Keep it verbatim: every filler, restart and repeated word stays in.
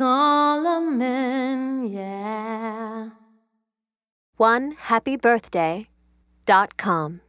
Salomon, yeah. one happy birthday dot com